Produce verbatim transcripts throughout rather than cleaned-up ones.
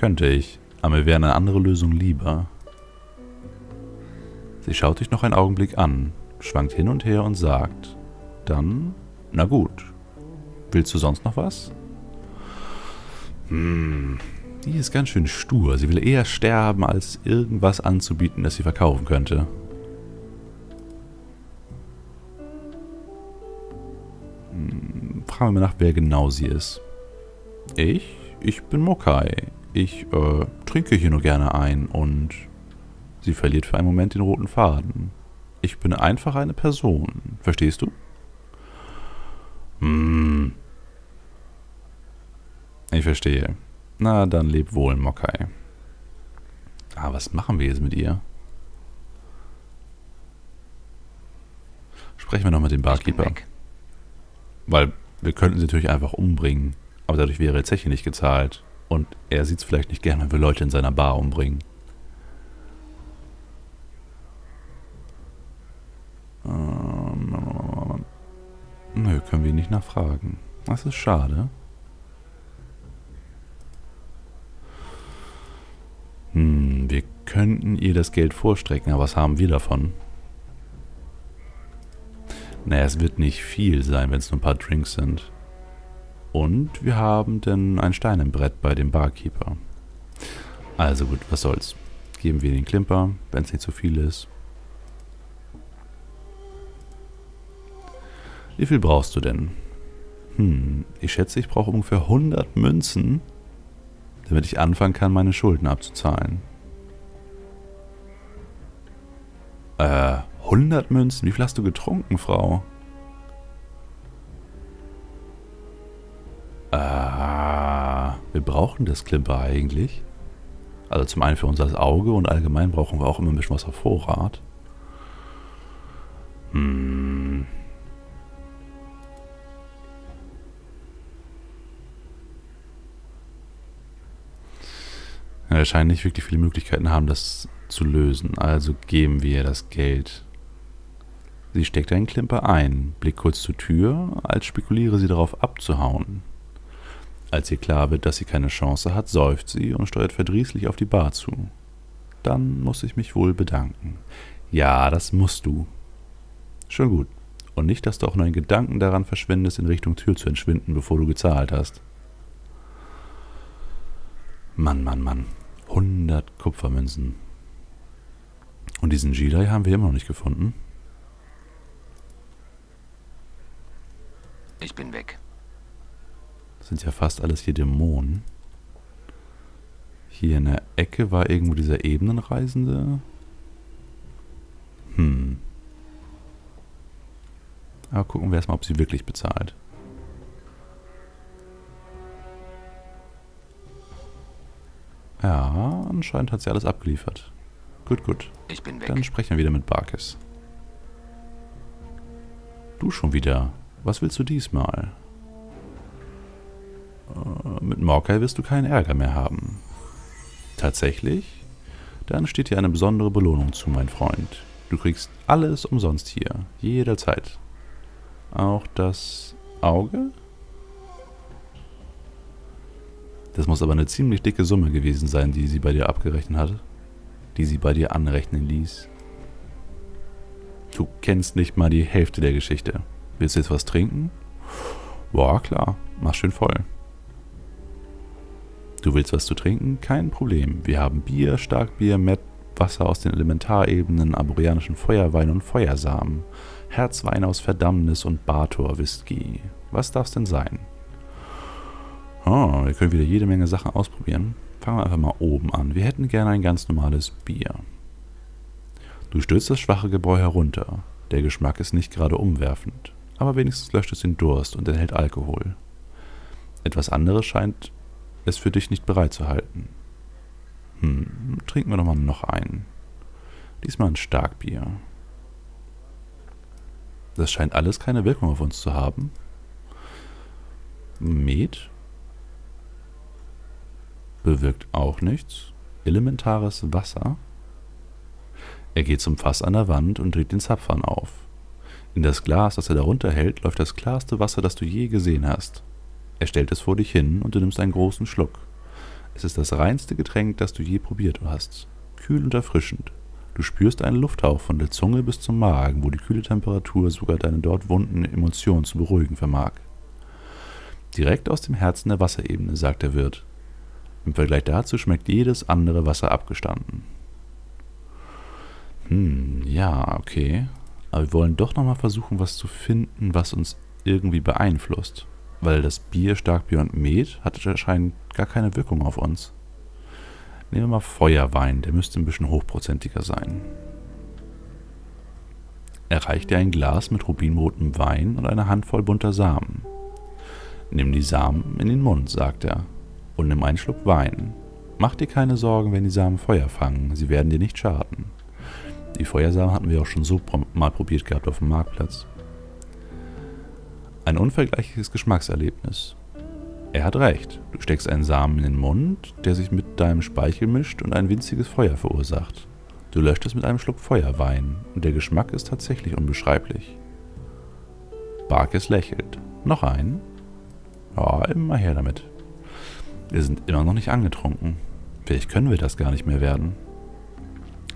Könnte ich, aber mir wäre eine andere Lösung lieber. Sie schaut dich noch einen Augenblick an, schwankt hin und her und sagt, dann, na gut. Willst du sonst noch was? Hm, die ist ganz schön stur. Sie will eher sterben, als irgendwas anzubieten, das sie verkaufen könnte. Hm, fragen wir mal nach, wer genau sie ist. Ich? Ich bin Mokai. Ich äh, trinke hier nur gerne ein und... Sie verliert für einen Moment den roten Faden. Ich bin einfach eine Person. Verstehst du? Hm. Ich verstehe. Na, dann leb wohl, Mokai. Ah, was machen wir jetzt mit ihr? Sprechen wir noch mit dem Barkeeper. Weil wir könnten sie natürlich einfach umbringen. Aber dadurch wäre ihre Zeche nicht gezahlt. Und er sieht es vielleicht nicht gern, wenn wir Leute in seiner Bar umbringen. Ähm, nö, können wir ihn nicht nachfragen. Das ist schade. Hm, wir könnten ihr das Geld vorstrecken, aber was haben wir davon? Naja, es wird nicht viel sein, wenn es nur ein paar Drinks sind. Und wir haben denn einen Stein im Brett bei dem Barkeeper. Also gut, was soll's. Geben wir den Klimper, wenn es nicht zu viel ist. Wie viel brauchst du denn? Hm, ich schätze, ich brauche ungefähr hundert Münzen, damit ich anfangen kann, meine Schulden abzuzahlen. Äh, hundert Münzen? Wie viel hast du getrunken, Frau? Äh, wir brauchen das Klimper eigentlich. Also zum einen für unser Auge und allgemein brauchen wir auch immer ein bisschen was auf Vorrat. Hm... Wir scheinen nicht wirklich viele Möglichkeiten haben, das zu lösen. Also geben wir das Geld. Sie steckt einen Klimper ein, blickt kurz zur Tür, als spekuliere sie darauf abzuhauen. Als ihr klar wird, dass sie keine Chance hat, seufzt sie und steuert verdrießlich auf die Bar zu. Dann muss ich mich wohl bedanken. Ja, das musst du. Schon gut. Und nicht, dass du auch nur in Gedanken daran verschwendest, in Richtung Tür zu entschwinden, bevor du gezahlt hast. Mann, Mann, Mann. hundert Kupfermünzen. Und diesen Jirai haben wir immer noch nicht gefunden. Ich bin weg. Das sind ja fast alles hier Dämonen. Hier in der Ecke war irgendwo dieser Ebenenreisende. Hm. Aber gucken wir erstmal, ob sie wirklich bezahlt. Ja, anscheinend hat sie alles abgeliefert. Gut, gut. Ich bin weg. Dann sprechen wir wieder mit Barkis. Du schon wieder? Was willst du diesmal? Äh, mit Mokai wirst du keinen Ärger mehr haben. Tatsächlich? Dann steht dir eine besondere Belohnung zu, mein Freund. Du kriegst alles umsonst hier. Jederzeit. Auch das Auge? Das muss aber eine ziemlich dicke Summe gewesen sein, die sie bei dir abgerechnet hatte. Die sie bei dir anrechnen ließ. Du kennst nicht mal die Hälfte der Geschichte. Willst du jetzt was trinken? Boah, klar. Mach schön voll. Du willst was zu trinken? Kein Problem. Wir haben Bier, Starkbier, Met, Wasser aus den Elementarebenen, aborianischen Feuerwein und Feuersamen, Herzwein aus Verdammnis und Bator-Whisky. Was darf's denn sein? Oh, wir können wieder jede Menge Sachen ausprobieren. Fangen wir einfach mal oben an. Wir hätten gerne ein ganz normales Bier. Du stürzt das schwache Gebräu herunter. Der Geschmack ist nicht gerade umwerfend. Aber wenigstens löscht es den Durst und enthält Alkohol. Etwas anderes scheint es für dich nicht bereitzuhalten. Hm, trinken wir doch mal noch einen. Diesmal ein Starkbier. Das scheint alles keine Wirkung auf uns zu haben. Met? Bewirkt auch nichts. Elementares Wasser. Er geht zum Fass an der Wand und dreht den Zapfhahn auf. In das Glas, das er darunter hält, läuft das klarste Wasser, das du je gesehen hast. Er stellt es vor dich hin und du nimmst einen großen Schluck. Es ist das reinste Getränk, das du je probiert hast. Kühl und erfrischend. Du spürst einen Lufthauch von der Zunge bis zum Magen, wo die kühle Temperatur sogar deine dort wunden Emotionen zu beruhigen vermag. Direkt aus dem Herzen der Wasserebene, sagt der Wirt. Im Vergleich dazu schmeckt jedes andere Wasser abgestanden. Hm, ja, okay. Aber wir wollen doch nochmal versuchen, was zu finden, was uns irgendwie beeinflusst. Weil das Bier stark Beyond Met hat anscheinend gar keine Wirkung auf uns. Nehmen wir mal Feuerwein, der müsste ein bisschen hochprozentiger sein. Er reicht dir ein Glas mit rubinrotem Wein und eine Handvoll bunter Samen. Nimm die Samen in den Mund, sagt er, und nimm einen Schluck Wein. Mach dir keine Sorgen, wenn die Samen Feuer fangen, sie werden dir nicht schaden. Die Feuersamen hatten wir auch schon so mal probiert gehabt auf dem Marktplatz. Ein unvergleichliches Geschmackserlebnis. Er hat recht, du steckst einen Samen in den Mund, der sich mit deinem Speichel mischt und ein winziges Feuer verursacht. Du löscht es mit einem Schluck Feuerwein und der Geschmack ist tatsächlich unbeschreiblich. Barkis lächelt. Noch einen? Ja, immer her damit. Wir sind immer noch nicht angetrunken. Vielleicht können wir das gar nicht mehr werden.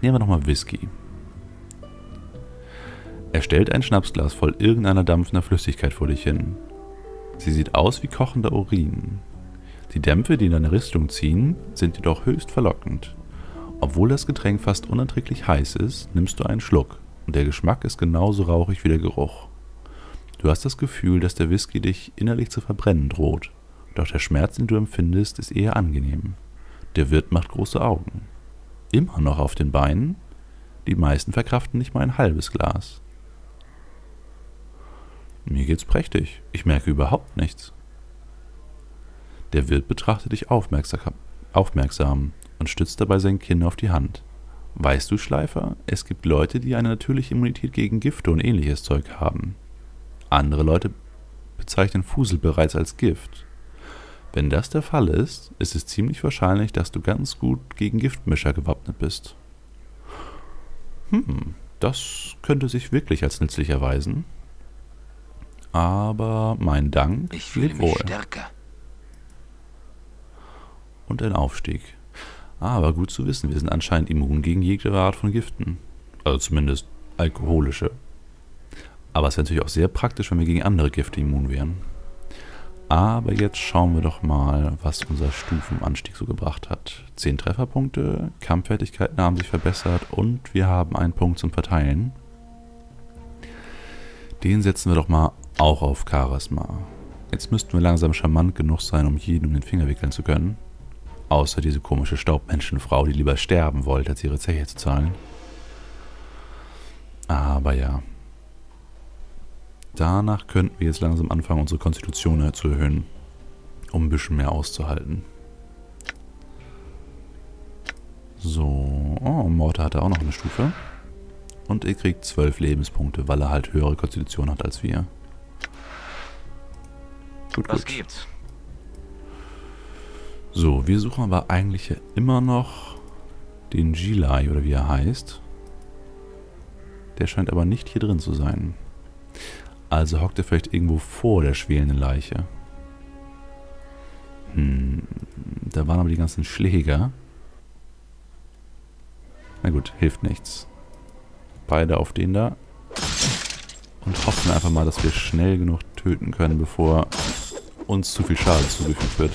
Nehmen wir nochmal Whisky. Er stellt ein Schnapsglas voll irgendeiner dampfender Flüssigkeit vor dich hin. Sie sieht aus wie kochender Urin. Die Dämpfe, die in deine Rüstung ziehen, sind jedoch höchst verlockend. Obwohl das Getränk fast unerträglich heiß ist, nimmst du einen Schluck und der Geschmack ist genauso rauchig wie der Geruch. Du hast das Gefühl, dass der Whisky dich innerlich zu verbrennen droht, doch der Schmerz, den du empfindest, ist eher angenehm. Der Wirt macht große Augen. Immer noch auf den Beinen? Die meisten verkraften nicht mal ein halbes Glas. Mir geht's prächtig. Ich merke überhaupt nichts. Der Wirt betrachtet dich aufmerksam und stützt dabei sein Kinn auf die Hand. Weißt du, Schleifer, es gibt Leute, die eine natürliche Immunität gegen Gifte und ähnliches Zeug haben. Andere Leute bezeichnen Fusel bereits als Gift. Wenn das der Fall ist, ist es ziemlich wahrscheinlich, dass du ganz gut gegen Giftmischer gewappnet bist. Hm, das könnte sich wirklich als nützlich erweisen. Aber mein Dank, ich fühle mich stärker. Und ein Aufstieg. Aber gut zu wissen, wir sind anscheinend immun gegen jegliche Art von Giften. Also zumindest alkoholische. Aber es wäre natürlich auch sehr praktisch, wenn wir gegen andere Gifte immun wären. Aber jetzt schauen wir doch mal, was unser Stufenanstieg so gebracht hat. zehn Trefferpunkte, Kampffertigkeiten haben sich verbessert und wir haben einen Punkt zum Verteilen. Den setzen wir doch mal auch auf Charisma. Jetzt müssten wir langsam charmant genug sein, um jeden um den Finger wickeln zu können. Außer diese komische Staubmenschenfrau, die lieber sterben wollte, als ihre Zeche zu zahlen. Aber ja. Danach könnten wir jetzt langsam anfangen, unsere Konstitution zu erhöhen, um ein bisschen mehr auszuhalten. So, oh, Morte hatte auch noch eine Stufe. Und er kriegt zwölf Lebenspunkte, weil er halt höhere Konstitution hat als wir. Gut, was gut. Gibt's? So, wir suchen aber eigentlich ja immer noch den Jirai, oder wie er heißt. Der scheint aber nicht hier drin zu sein. Also hockt er vielleicht irgendwo vor der schwelenden Leiche. Hm, da waren aber die ganzen Schläger. Na gut, hilft nichts. Beide auf den da. Und hoffen einfach mal, dass wir schnell genug töten können, bevor uns zu viel Schaden zugefügt wird.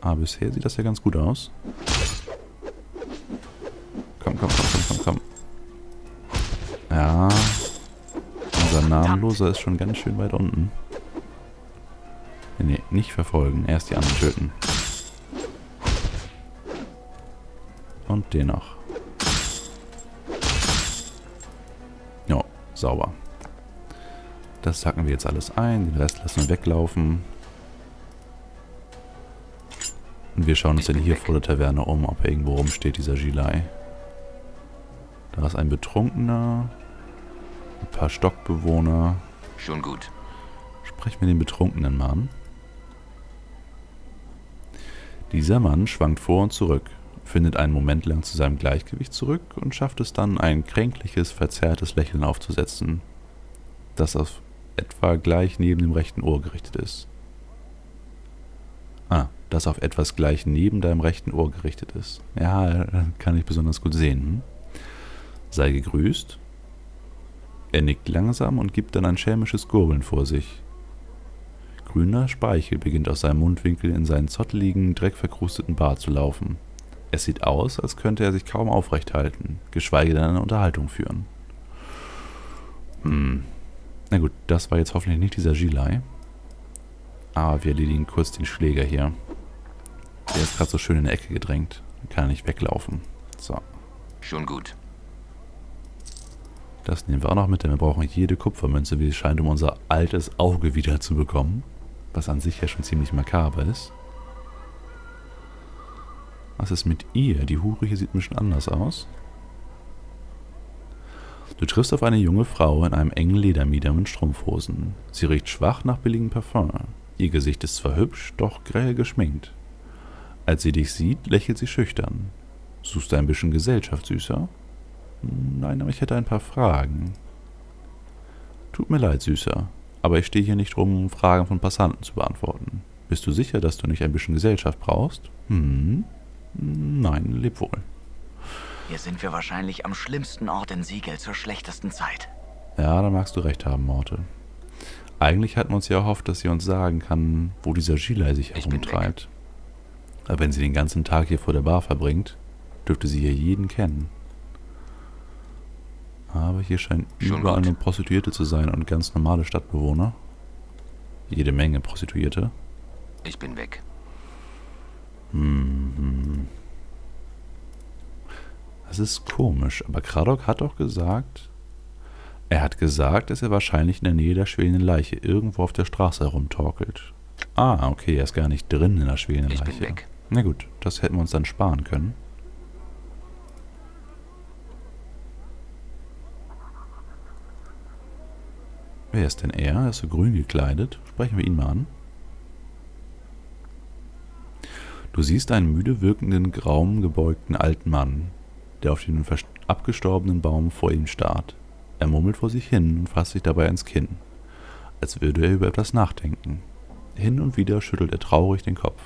Aber bisher sieht das ja ganz gut aus. Komm, komm, komm, komm, komm, komm. Ja. Unser Namenloser ist schon ganz schön weit unten. Nee, nicht verfolgen. Erst die anderen töten. Und den noch. Sauber. Das sacken wir jetzt alles ein. Den Rest lassen wir weglaufen. Und wir schauen uns dann hier vor der Taverne um, ob er irgendwo rumsteht, dieser Jirai. Da ist ein Betrunkener. Ein paar Stockbewohner. Schon gut. Sprechen wir den Betrunkenen mal an. Dieser Mann schwankt vor und zurück, findet einen Moment lang zu seinem Gleichgewicht zurück und schafft es dann, ein kränkliches, verzerrtes Lächeln aufzusetzen, das auf etwa gleich neben dem rechten Ohr gerichtet ist. Ah, das auf etwas gleich neben deinem rechten Ohr gerichtet ist. Ja, kann ich besonders gut sehen. Hm? Sei gegrüßt. Er nickt langsam und gibt dann ein schelmisches Gurgeln vor sich. Grüner Speichel beginnt aus seinem Mundwinkel in seinen zotteligen, dreckverkrusteten Bart zu laufen. Es sieht aus, als könnte er sich kaum aufrecht halten, geschweige denn eine Unterhaltung führen. Hm. Na gut, das war jetzt hoffentlich nicht dieser Jirai. Aber wir erledigen kurz den Schläger hier. Der ist gerade so schön in die Ecke gedrängt. Kann nicht weglaufen. So. Schon gut. Das nehmen wir auch noch mit, denn wir brauchen jede Kupfermünze, wie es scheint, um unser altes Auge wieder zu bekommen. Was an sich ja schon ziemlich makaber ist. Was ist mit ihr? Die Hure hier sieht ein bisschen anders aus. Du triffst auf eine junge Frau in einem engen Ledermieder mit Strumpfhosen. Sie riecht schwach nach billigem Parfum. Ihr Gesicht ist zwar hübsch, doch grell geschminkt. Als sie dich sieht, lächelt sie schüchtern. Suchst du ein bisschen Gesellschaft, Süßer? Nein, aber ich hätte ein paar Fragen. Tut mir leid, Süßer, aber ich stehe hier nicht rum, um Fragen von Passanten zu beantworten. Bist du sicher, dass du nicht ein bisschen Gesellschaft brauchst? Hm? Nein, leb wohl. Hier sind wir wahrscheinlich am schlimmsten Ort in Siegel zur schlechtesten Zeit. Ja, da magst du recht haben, Morte. Eigentlich hatten wir uns ja erhofft, dass sie uns sagen kann, wo dieser Jirai sich herumtreibt. Aber wenn sie den ganzen Tag hier vor der Bar verbringt, dürfte sie hier jeden kennen. Aber hier scheinen überall nur Prostituierte zu sein und ganz normale Stadtbewohner. Jede Menge Prostituierte. Ich bin weg. Hm. Das ist komisch, aber Kradok hat doch gesagt... Er hat gesagt, dass er wahrscheinlich in der Nähe der schwelenden Leiche irgendwo auf der Straße herumtorkelt. Ah, okay, er ist gar nicht drin in der schwelenden Leiche. Ich bin weg. Na gut, das hätten wir uns dann sparen können. Wer ist denn er? Er ist so grün gekleidet. Sprechen wir ihn mal an. Du siehst einen müde wirkenden, graum gebeugten alten Mann, der auf den abgestorbenen Baum vor ihm starrt. Er murmelt vor sich hin und fasst sich dabei ins Kinn, als würde er über etwas nachdenken. Hin und wieder schüttelt er traurig den Kopf.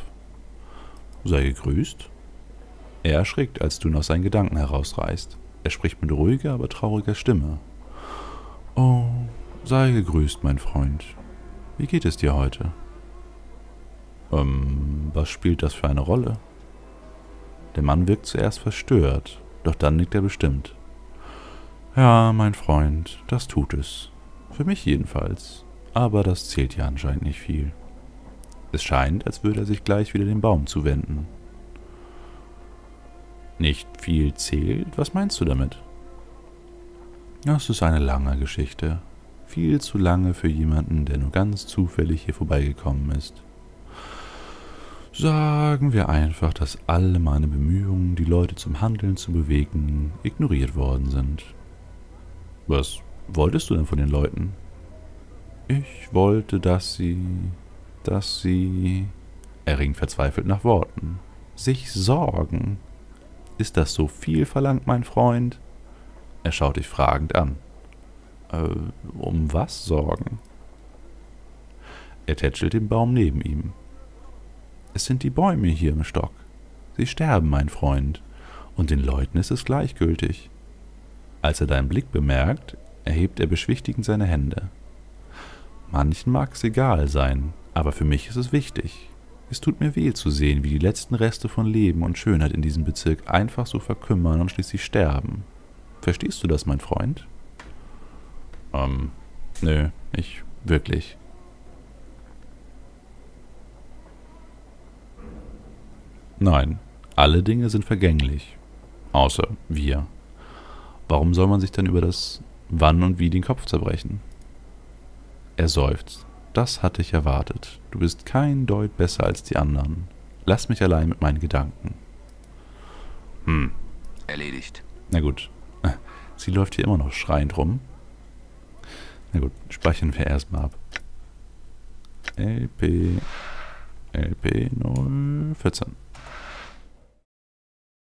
Sei gegrüßt. Er erschrickt, als du ihn aus seinen Gedanken herausreißt. Er spricht mit ruhiger, aber trauriger Stimme. Oh... Sei gegrüßt, mein Freund. Wie geht es dir heute? Ähm, was spielt das für eine Rolle? Der Mann wirkt zuerst verstört, doch dann nickt er bestimmt. Ja, mein Freund, das tut es. Für mich jedenfalls. Aber das zählt ja anscheinend nicht viel. Es scheint, als würde er sich gleich wieder dem Baum zuwenden. Nicht viel zählt? Was meinst du damit? Das ist eine lange Geschichte. Viel zu lange für jemanden, der nur ganz zufällig hier vorbeigekommen ist. Sagen wir einfach, dass alle meine Bemühungen, die Leute zum Handeln zu bewegen, ignoriert worden sind. Was wolltest du denn von den Leuten? Ich wollte, dass sie... dass sie... Er ringt verzweifelt nach Worten. Sich sorgen. Ist das so viel verlangt, mein Freund? Er schaut dich fragend an. Um was sorgen? Er tätschelt den Baum neben ihm. Es sind die Bäume hier im Stock. Sie sterben, mein Freund. Und den Leuten ist es gleichgültig. Als er deinen Blick bemerkt, erhebt er beschwichtigend seine Hände. Manchen mag es egal sein, aber für mich ist es wichtig. Es tut mir weh zu sehen, wie die letzten Reste von Leben und Schönheit in diesem Bezirk einfach so verkümmern und schließlich sterben. Verstehst du das, mein Freund? Ähm, nö, ich wirklich. Nein, alle Dinge sind vergänglich. Außer wir. Warum soll man sich dann über das Wann und Wie den Kopf zerbrechen? Er seufzt. Das hatte ich erwartet. Du bist kein Deut besser als die anderen. Lass mich allein mit meinen Gedanken. Hm. Erledigt. Na gut. Sie läuft hier immer noch schreiend rum. Na gut, speichern wir erstmal ab. L P L P null vierzehn.